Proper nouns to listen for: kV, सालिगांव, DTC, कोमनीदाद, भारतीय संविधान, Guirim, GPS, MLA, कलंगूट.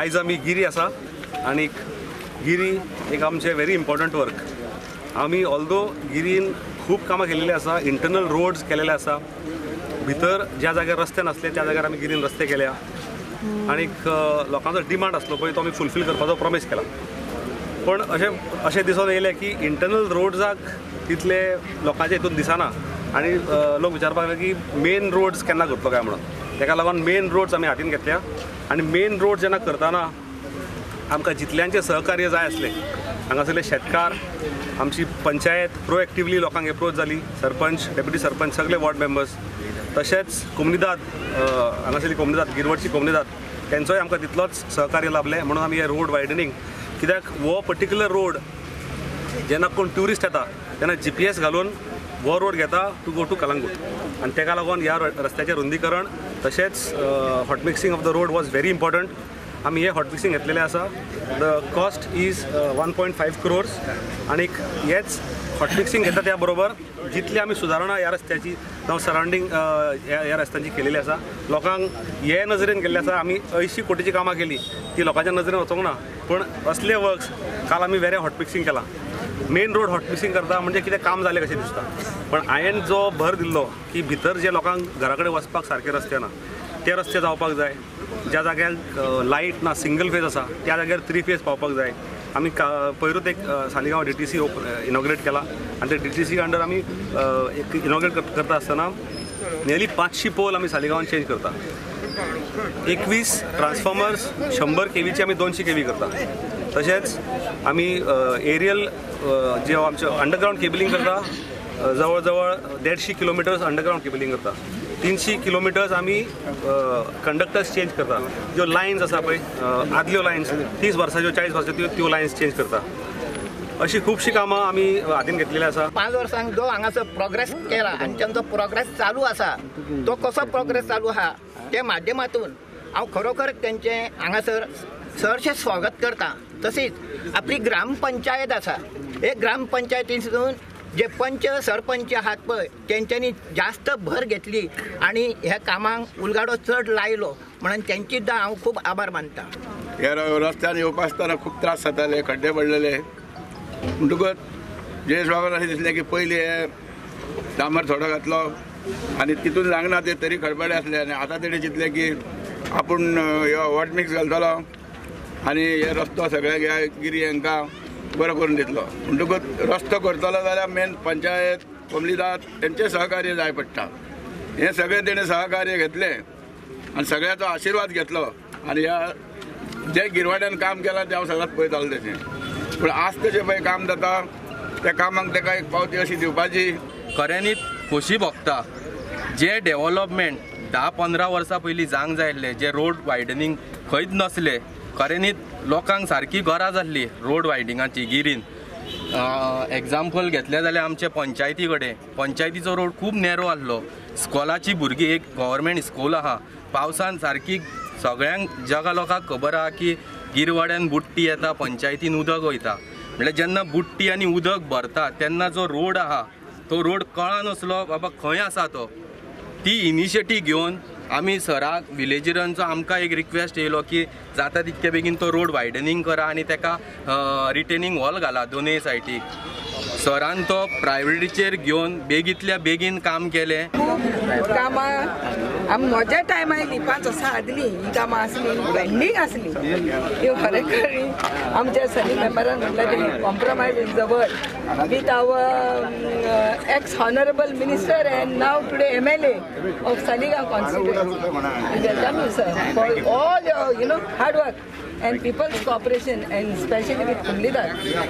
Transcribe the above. आज आमी गिरी आसा आनी गिरी एक आमचे वेरी इम्पोर्टंट वर्क। आमी ऑल्दो गिरीन खूब कामां केलेली आसा, इंटरनल रोड्स केलेले आसा, भितर ज्या जाग्यार रस्ते नासले त्या जाग्यार आमी गिरीन रस्ते केल्या आनी लोकांचो डिमांड आसलो पळय तो आमी फुलफील करपाचो प्रॉमिस केला। पण अशें दिसून येयलें की इंटरनल रोड्साक तितले लोकांचे हितून दिसना आनी लोक विचारपाक लागले की मेन रोड्स केन्ना करतलो काय म्हणून। ताका लागून मेन रोड्स आमी हातीन घेतल्या आनी मेन रोड जेन्ना करतना आमकां जितल्यांचें सहकार्य जाय आसलें, हांगासरले शेतकार, आमची पंचायत प्रोएक्टिवली लोकांक एप्रोच जाली, सरपंच, डेप्युटी सरपंच, सगळे वॉर्ड मेंबर्स, तशेंच कोमनीदाद, हांगासरली कोमनीदाद, गिरवडची कोमनीदाद, तेंचोय आमकां तितलोच सहकार्य लाभलें। म्हणून आमी हें रोड वायडनिंग, कित्याक हो पर्टिक्युलर रोड जेन्ना कोण ट्युरिस्ट येता तेन्ना GPS घालून वो रोड घेता टू गो टू कलंगूट आनी ताका लागून ह्या रस्त्याचें रुंदीकरण तशेंच hot mixing of the road was very important. आमी हें हॉट मिक्सिंग घेतलेलें आसा। द कॉस्ट इज 1.5 crores आनी हेच हॉट मिक्सिंग घेता त्या बरोबर जितली आमी सुदारणा ह्या रस्त्याची जावं सरावंडींग ह्या रस्त्यांची केलेली आसा, लोकांक हे नजरेन केल्लें आसा। आमी 80 कोटीची कामां केली, ती लोकांच्या नजरेन वचूंक ना, पण असले वर्क्स काल आमी वेऱ्या हॉट मिक्सिंग केलां। मेन रोड हॉट मिक्सिंग करता म्हणजे कितें काम जालें कशें दिसता, पण हांवें जो भर दिल्लो की भितर जे लोकांक घरा कडेन वचपाक सारके रस्ते ना ते रस्ते जावपाक जाय, ज्या जाग्यार लायट ना सिंगल फेज आसा त्या जाग्यार 3 फेज पावपाक जाय। आमी पयरूच एक सालिगांव DTC इनॉग्रेट केला आनी ते DTC अंडर आमी एक इनॉग्रेट करता आसतना नियरली 500 पोल आमी सालिगांवान चेंज करता, 21 ट्रान्सफॉर्मर्स, 100 kVची आमी 200 kV करता, तशेंच आमी एरियल जे आमचे अंडरग्रावंड केबलिंग करता जवळ जवळ 150 किलोमीटर्स अंडरग्रावंड केबलिंग करता, 300 किलोमीटर्स आमी कंडक्टर्स चेंज करता, ज्यो लायन्स आसा पळय आदल्यो लायन्स 30 वर्सांच्यो 40 वर्सांच्यो त्यो लायन्स चेंज करता। अशी खुबशीं कामां आमी हातीन घेतलेली आसा। 5 वर्सांक जो हांगासर प्रोग्रेस केला आनी तांचो प्रोग्रेस चालू आसा, तो कसो प्रोग्रेस चालू आहा ते माध्यमांतून हांव खरोखर तांचें हांगासर चडशें स्वागत करता। तशीच आपली ग्रामपंचायत आसा, हे ग्रामपंचायतीसून जे पंच सरपंच आहात पळय तेंच्यांनी जास्त भर घेतली आनी ह्या कामांक उलगाडो चड लायलो, म्हणून तेंची हांव खूब आभार मानता। ह्या रस्त्यान येवपा आसतना खूब त्रास जाताले, खड्डे पडलेले, म्हणटकच जे लोकांक अशें दिसलें की पयलीं हे डांबर थोडो घातलो आनी तितून लागना ते तरी खडबडे आसले आनी आतां तेणें चिंतलें की आपूण हो हॉट मिक्स घालतलो आनी हे रस्तो सगळे ह्या गिरी हांकां बरो करून दितलो। म्हणटकूच रस्तो करतलो जाल्यार मेन पंचायत कोमलीदार तेंचें सहकार्य जाय पडटा, हें सगळें तेणें सहकार्य घेतलें आनी सगळ्याचो आशिर्वाद घेतलो आनी ह्या जे गिरवाड्यान काम केलां तें हांव सदांच पळयतालो तेचें, पूण आज तशें पळय काम जाता त्या कामांक ताका एक पावती अशी दिवपाची खऱ्यांनीच खोशी भोगता। जे डेवलपमेंट 10-15 वर्सां पयलीं जावंक जाय आसलें, जे रोड वायडनिंग खंयच नासलें, खऱ्यांनीच लोकांक सारकी गरज आसली रोड वायडिंगाची। गिरीन एग्जाम्पल घेतलें जाल्यार आमचे पंचायती कडेन पंचायतीचो रोड खूब नेरो आसलो, स्कॉलाची भुरगीं, एक गव्हर्मेंट स्कूल आहा, पावसान सारकी सगळ्यांक जगा लोकांक खबर आहा की गिरवाड्यान बुट्टी येता, पंचायतीन उदक वयता, म्हणल्यार जेन्ना बुट्टी आनी उदक भरता तेन्ना जो रोड आहा तो रोड कळनासलो बाबा खंय आसा तो। ती इनिशिएटीव घेवन आमी सराक विलेजरांचो आमकां एक रिक्वेस्ट येयलो की जाता तितके बेगीन तो रोड वायडनिंग करा आनी तेका रिटेनिंग वॉल घाला दोनूय सायटीक। सरान तो प्रायोरिटीचेर घेवन बेगीतल्या बेगीन काम केलें। कामां आमी म्हज्या टायम आयली 5 वर्सां आदली ही कामां आसली, पेंडींग आसली ती खरेखर आमच्या सनी मेंबरान म्हणल्यार compromise is the word with our ex honourable minister and now today MLA of सालिगांव constituency for all hard work and peoples cooperation and specially with कोमलीदार।